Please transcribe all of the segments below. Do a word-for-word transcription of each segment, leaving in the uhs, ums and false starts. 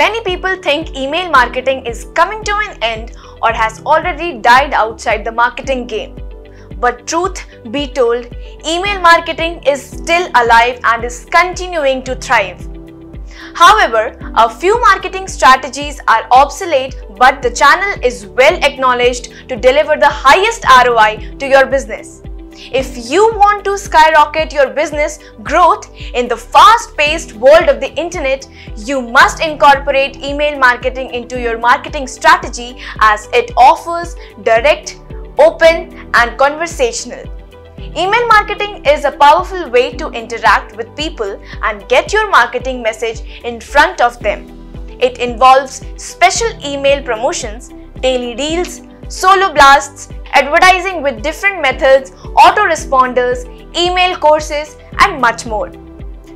Many people think email marketing is coming to an end or has already died outside the marketing game. But truth be told, email marketing is still alive and is continuing to thrive. However, a few marketing strategies are obsolete, but the channel is well acknowledged to deliver the highest R O I to your business. If you want to skyrocket your business growth in the fast-paced world of the internet, you must incorporate email marketing into your marketing strategy as it offers direct, open, and conversational. Email marketing is a powerful way to interact with people and get your marketing message in front of them. It involves special email promotions, daily deals, solo blasts, advertising with different methods, autoresponders, email courses, and much more.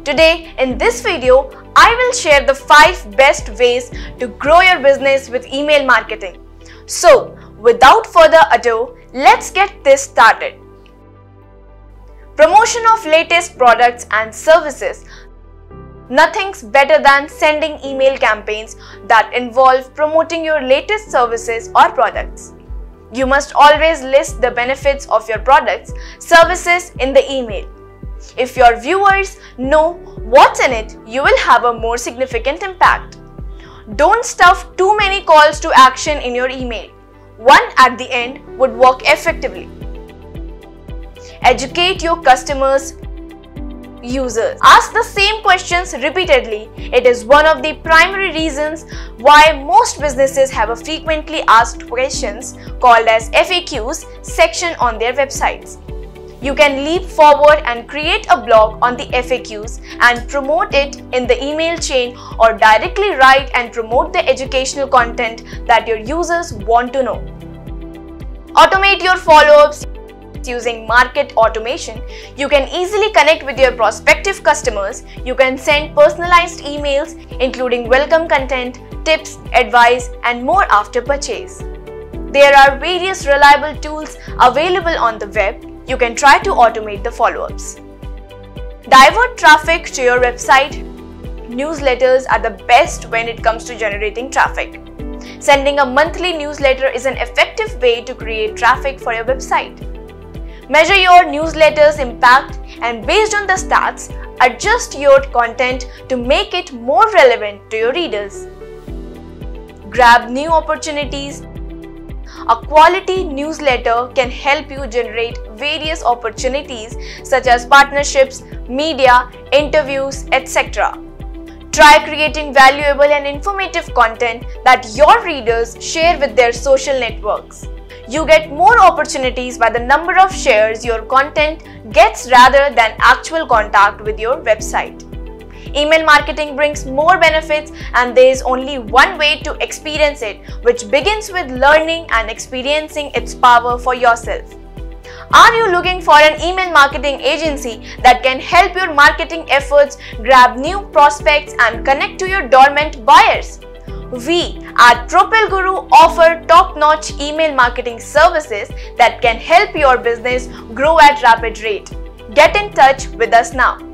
Today, in this video, I will share the five best ways to grow your business with email marketing. So, without further ado, let's get this started. Promotion of latest products and services. Nothing's better than sending email campaigns that involve promoting your latest services or products. You must always list the benefits of your products, services in the email. If your viewers know what's in it, you will have a more significant impact. Don't stuff too many calls to action in your email. One at the end would work effectively. Educate your customers, users. Ask the same questions repeatedly. It is one of the primary reasons why most businesses have a frequently asked questions called as F A Qs section on their websites. You can leap forward and create a blog on the F A Qs and promote it in the email chain, or directly write and promote the educational content that your users want to know. Automate your follow-ups. Using market automation, you can easily connect with your prospective customers. You can send personalized emails, including welcome content, tips, advice, and more after purchase. There are various reliable tools available on the web. You can try to automate the follow-ups. Divert traffic to your website. Newsletters are the best when it comes to generating traffic. Sending a monthly newsletter is an effective way to create traffic for your website. Measure your newsletter's impact and, based on the stats, adjust your content to make it more relevant to your readers. Grab new opportunities. A quality newsletter can help you generate various opportunities such as partnerships, media, interviews, et cetera. Try creating valuable and informative content that your readers share with their social networks. You get more opportunities by the number of shares your content gets rather than actual contact with your website. Email marketing brings more benefits, and there is only one way to experience it, which begins with learning and experiencing its power for yourself. Are you looking for an email marketing agency that can help your marketing efforts grab new prospects and connect to your dormant buyers? We at Propel Guru offer top-notch email marketing services that can help your business grow at a rapid rate. Get in touch with us now.